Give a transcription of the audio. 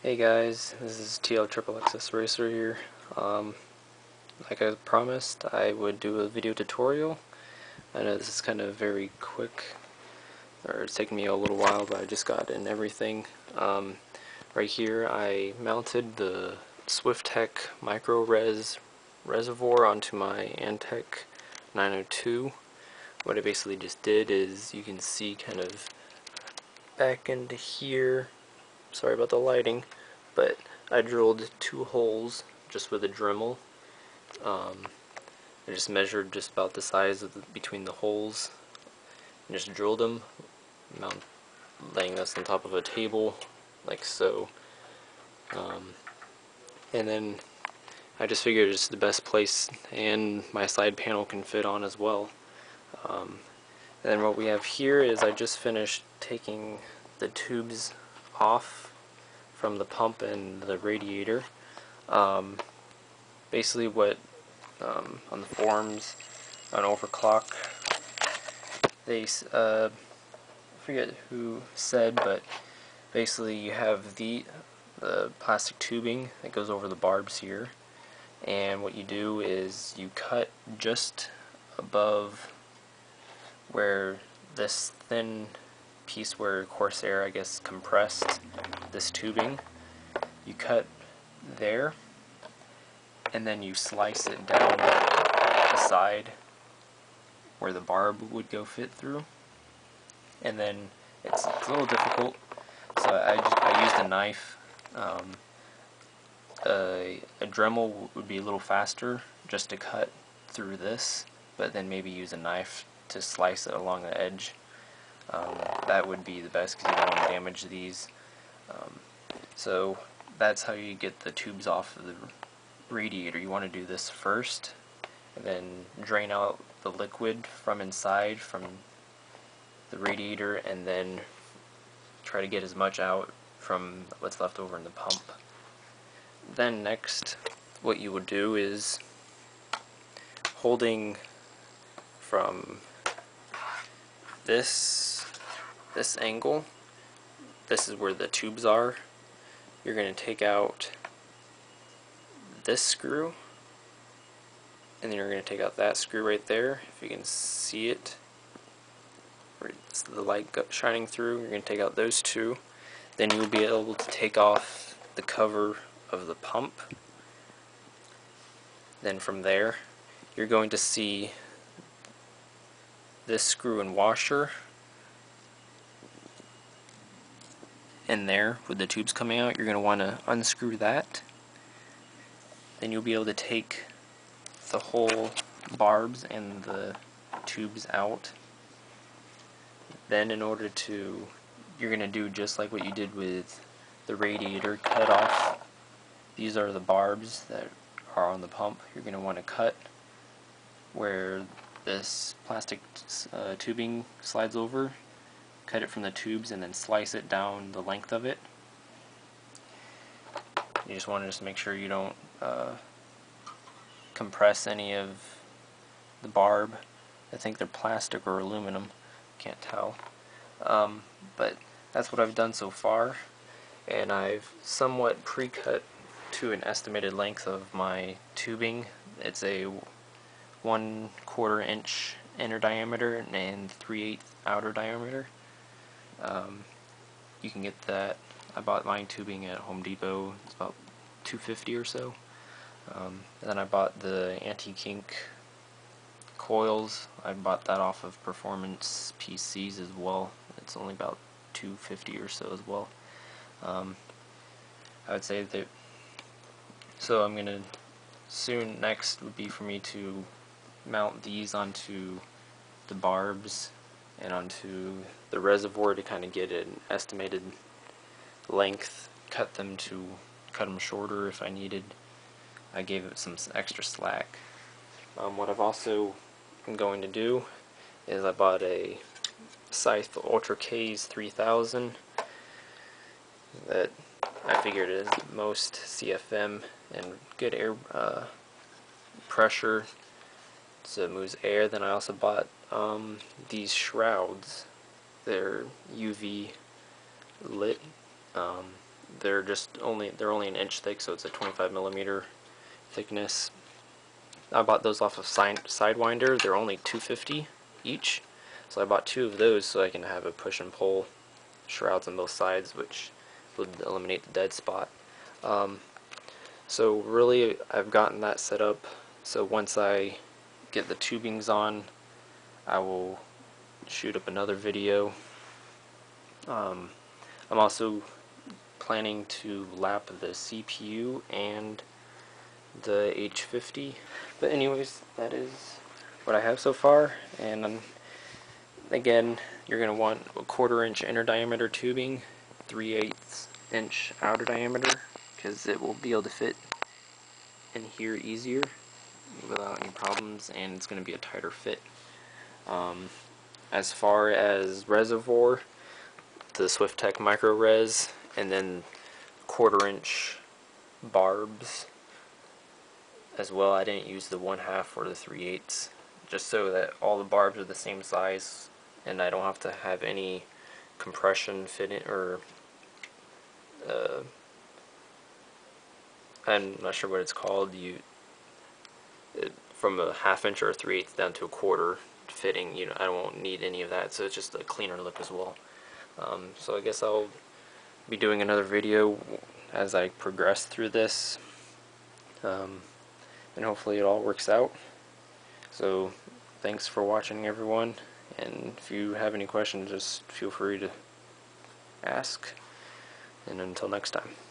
Hey guys, this is TLXXS Racer here. Like I promised, I would do a video tutorial. I know this is kind of very quick, or it's taken me a little while, but I just got in everything. Right here I mounted the Swiftech Micro Res reservoir onto my Antec 902. What I basically just did is, you can see kind of back into here. Sorry about the lighting, but I drilled two holes just with a Dremel. I just measured just about the size of between the holes and just drilled them, laying this on top of a table like so. And then I just figured it's the best place, and my side panel can fit on as well. And then what we have here is I just finished taking the tubes off from the pump and the radiator. Basically what on the forums on Overclock, they I forget who said, but basically you have the plastic tubing that goes over the barbs here, and what you do is you cut just above where this thin piece where Corsair, I guess, compressed this tubing. You cut there, and then you slice it down the side where the barb would go fit through. And then it's a little difficult, so I used a knife. A Dremel would be a little faster just to cut through this, but then maybe use a knife to slice it along the edge. That would be the best because you don't want to damage these. So that's how you get the tubes off of the radiator. You want to do this first, and then drain out the liquid from inside from the radiator, and then try to get as much out from what's left over in the pump. Then next, what you would do is, holding from this angle, this is where the tubes are. You're going to take out this screw, and then you're going to take out that screw right there, if you can see it, or it's the light shining through. You're going to take out those two, then you'll be able to take off the cover of the pump. Then from there, you're going to see this screw and washer in there with the tubes coming out. You're going to want to unscrew that. Then you'll be able to take the whole barbs and the tubes out. Then in order to, you're going to do just like what you did with the radiator, cut off. These are the barbs that are on the pump. You're going to want to cut where this plastic tubing slides over, cut it from the tubes, and then slice it down the length of it. You just want to make sure you don't compress any of the barb. I think they're plastic or aluminum, can't tell. But that's what I've done so far, and I've somewhat pre-cut to an estimated length of my tubing. It's a 1/4 inch inner diameter and 3/8 outer diameter. You can get that. I bought mine tubing at Home Depot. It's about $2.50 or so. And then I bought the anti-kink coils. I bought that off of Performance PCs as well. It's only about $2.50 or so as well. I would say that. So I'm gonna soon. Next would be for me to mount these onto the barbs and onto the reservoir to kind of get an estimated length, cut them shorter if I needed. I gave it some extra slack. What I've also am going to do is I bought a Scythe Ultra Case 3000 that I figured is most CFM and good air pressure, so it moves air. Then I also bought these shrouds. They're UV lit. they're only an inch thick, so it's a 25mm thickness. I bought those off of Sidewinder. They're only $2.50 each, so I bought two of those so I can have a push and pull shrouds on both sides, which would eliminate the dead spot. So really, I've gotten that set up, so once I get the tubings on, I will shoot up another video. I'm also planning to lap the CPU and the H50. But anyways, that is what I have so far, and again, you're going to want a 1/4 inch inner diameter tubing, 3/8 inch outer diameter, because it will be able to fit in here easier without any problems, and it's going to be a tighter fit. As far as reservoir, the Swiftech Micro Res, and then 1/4 inch barbs as well. I didn't use the 1/2 or the 3/8, just so that all the barbs are the same size, and I don't have to have any compression fit in, or I'm not sure what it's called. From a 1/2 inch or a 3/8 down to a 1/4 fitting. You know, I won't need any of that, so it's just a cleaner look as well. So I guess I'll be doing another video as I progress through this, and hopefully it all works out. So thanks for watching, everyone, and if you have any questions, just feel free to ask, and until next time.